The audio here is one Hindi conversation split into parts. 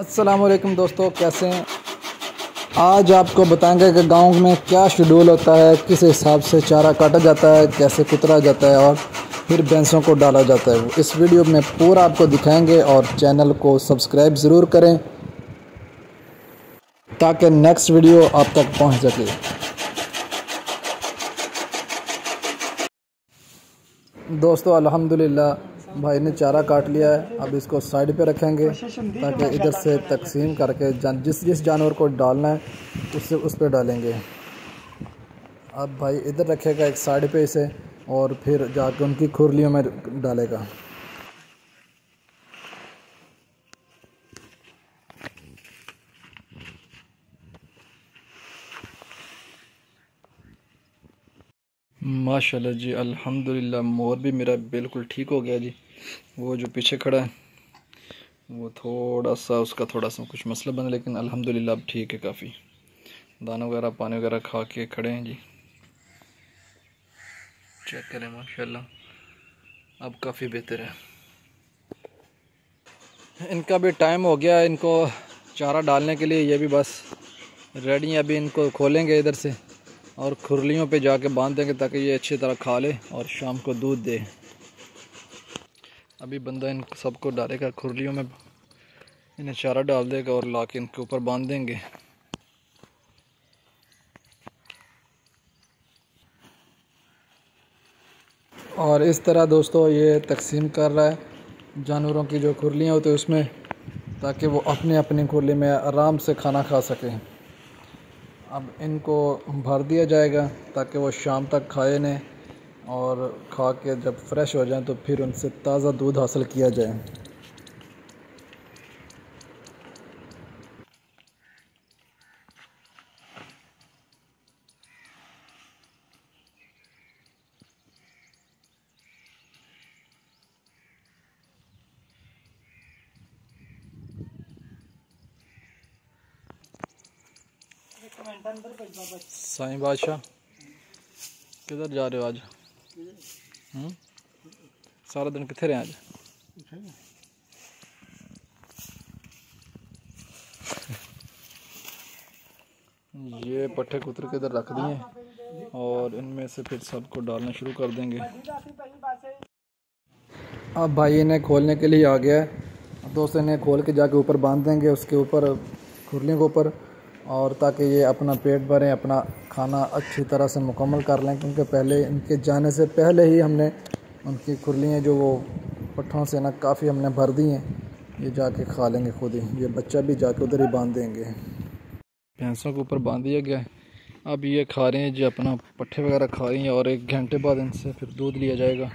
अस्सलामुअलैकुम दोस्तों, कैसे हैं? आज आपको बताएंगे कि गांव में क्या शेड्यूल होता है, किस हिसाब से चारा काटा जाता है, कैसे कुतरा जाता है और फिर भैंसों को डाला जाता है। इस वीडियो में पूरा आपको दिखाएंगे और चैनल को सब्सक्राइब ज़रूर करें ताकि नेक्स्ट वीडियो आप तक पहुंच सके। दोस्तों अल्हम्दुलिल्लाह भाई ने चारा काट लिया है, अब इसको साइड पे रखेंगे ताकि इधर से तकसीम करके जिस जानवर को डालना है उससे उस पे डालेंगे। अब भाई इधर रखेगा एक साइड पे इसे और फिर जाके उनकी खुरलियों में डालेगा। माशाल्लाह जी, अल्हम्दुलिल्लाह मोर भी मेरा बिल्कुल ठीक हो गया जी। वो जो पीछे खड़ा है वो उसका थोड़ा सा कुछ मसला बना, लेकिन अल्हम्दुलिल्लाह अब ठीक है। काफ़ी दाना वगैरह पानी वगैरह खा के खड़े हैं जी, चेक करें। माशाल्लाह अब काफ़ी बेहतर है। इनका भी टाइम हो गया, इनको चारा डालने के लिए ये भी बस रेडी है। अभी इनको खोलेंगे इधर से और खुरलियों पे जाके बांध देंगे ताकि ये अच्छी तरह खा ले और शाम को दूध दे। अभी बंदा इन सबको डालेगा खुरलियों में, इन्हें चारा डाल देगा और लाके इनके ऊपर बांध देंगे। और इस तरह दोस्तों ये तकसीम कर रहा है जानवरों की जो खुरलियाँ होती है उसमें, ताकि वो अपने अपने खुरली में आराम से खाना खा सकें। अब इनको भर दिया जाएगा ताकि वो शाम तक खाए ने और खा के जब फ्रेश हो जाएं तो फिर उनसे ताज़ा दूध हासिल किया जाए। साईं बादशाह किधर जा रहे हो आज? सारा दिन किथे रहे आज? ये पट्ठे कुतर के इधर रख दिए और इनमें से फिर सबको डालना शुरू कर देंगे। अब भाई इन्हें खोलने के लिए आ गया है। दोस्त इन्हें खोल के जाके ऊपर बांध देंगे, उसके ऊपर खुरलियों के ऊपर, और ताकि ये अपना पेट भरें, अपना खाना अच्छी तरह से मुकम्मल कर लें। क्योंकि पहले इनके जाने से पहले ही हमने उनकी खुरलियाँ जो वो पट्ठों से ना काफ़ी हमने भर दी हैं, ये जाके खा लेंगे खुद ही। ये बच्चा भी जाके उधर ही बांध देंगे। भैंसों के ऊपर बांध दिया गया है, अब ये खा रहे हैं जी, अपना पट्ठे वगैरह खा रही हैं और एक घंटे बाद इनसे फिर दूध लिया जाएगा।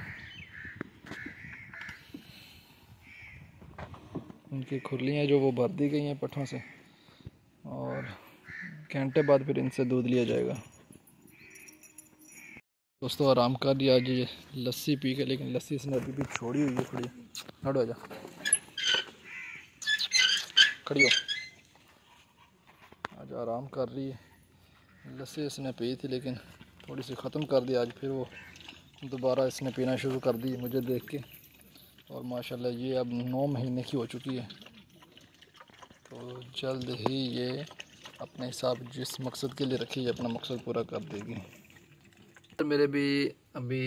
उनकी खुरलियाँ जो वो भर दी गई हैं पट्ठों से और घंटे बाद फिर इनसे दूध लिया जाएगा। दोस्तों आराम कर लिया जी, लस्सी पी के, लेकिन लस्सी इसने अभी भी छोड़ी हुई है थोड़ी। खड़ो हो जा, खड़ी हो, आज आराम कर रही है। लस्सी इसने पी थी लेकिन थोड़ी सी ख़त्म कर दी, आज फिर वो दोबारा इसने पीना शुरू कर दी मुझे देख के। और माशाल्लाह ये अब 9 महीने की हो चुकी है, तो जल्द ही ये अपने हिसाब जिस मकसद के लिए रखी है अपना मकसद पूरा कर देगी। तो मेरे भी अभी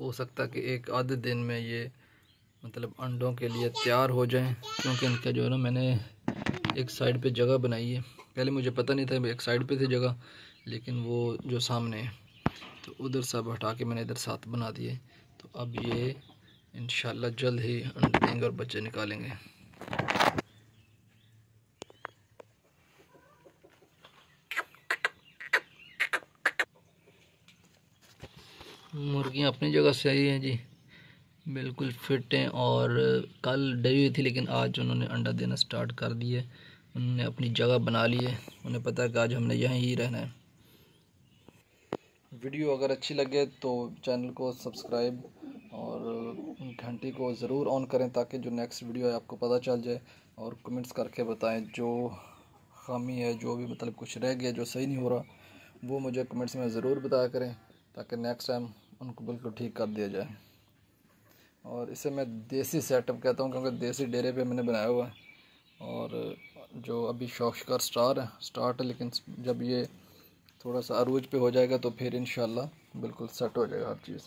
हो सकता है कि एक आधे दिन में ये मतलब अंडों के लिए तैयार हो जाएं, क्योंकि इनका जो है ना मैंने एक साइड पे जगह बनाई है। पहले मुझे पता नहीं था एक साइड पे थी जगह, लेकिन वो जो सामने है तो उधर सब हटा के मैंने इधर साथ बना दिए। तो अब ये इंशाल्लाह जल्द ही अंडे देंगे और बच्चे निकालेंगे। मुर्गियाँ अपनी जगह सही हैं जी, बिल्कुल फिट हैं। और कल डरी हुई थी लेकिन आज उन्होंने अंडा देना स्टार्ट कर दिया। उन्होंने अपनी जगह बना ली है, उन्हें पता है कि आज हमने यहीं ही रहना है। वीडियो अगर अच्छी लगे तो चैनल को सब्सक्राइब और घंटी को ज़रूर ऑन करें ताकि जो नेक्स्ट वीडियो है आपको पता चल जाए। और कमेंट्स करके बताएं जो खामी है, जो भी मतलब कुछ रह गया जो सही नहीं हो रहा, वो मुझे कमेंट्स में ज़रूर बताया करें ताकि नेक्स्ट टाइम उनको बिल्कुल ठीक कर दिया जाए। और इसे मैं देसी सेटअप कहता हूँ क्योंकि देसी डेरे पे मैंने बनाया हुआ है। और जो अभी शॉक्सकार स्टार्ट है, लेकिन जब ये थोड़ा सा अरूज पे हो जाएगा तो फिर इंशाल्लाह बिल्कुल सेट हो जाएगा हर चीज़।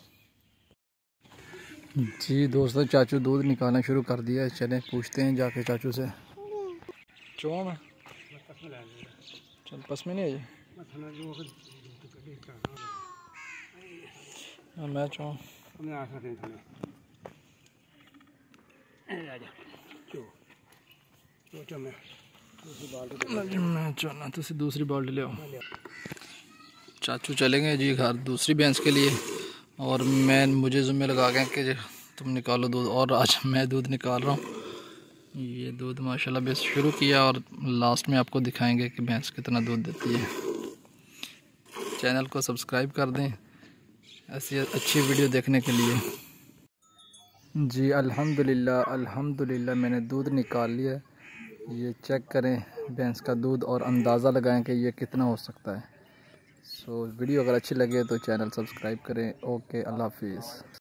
जी दोस्तों, चाचू दूध निकालना शुरू कर दिया है। चलें पूछते हैं जाके चाचू से। चौम चल पस में नहीं है मैं चौम मैं चाहना तो दूसरी बाल्टी ले आओ। चाचू चलेंगे जी घर दूसरी भैंस के लिए और मैं मुझे जुम्मे लगा गए कि तुम निकालो दूध। और आज मैं दूध निकाल रहा हूँ। ये दूध माशाल्लाह बेच शुरू किया और लास्ट में आपको दिखाएंगे कि भैंस कितना दूध देती है। चैनल को सब्सक्राइब कर दें ऐसी अच्छी वीडियो देखने के लिए। जी अल्हम्दुलिल्लाह अल्हम्दुलिल्लाह मैंने दूध निकाल लिया। ये चेक करें भैंस का दूध और अंदाज़ा लगाएं कि ये कितना हो सकता है। सो वीडियो अगर अच्छी लगे तो चैनल सब्सक्राइब करें। ओके, अल्लाह हाफिज़।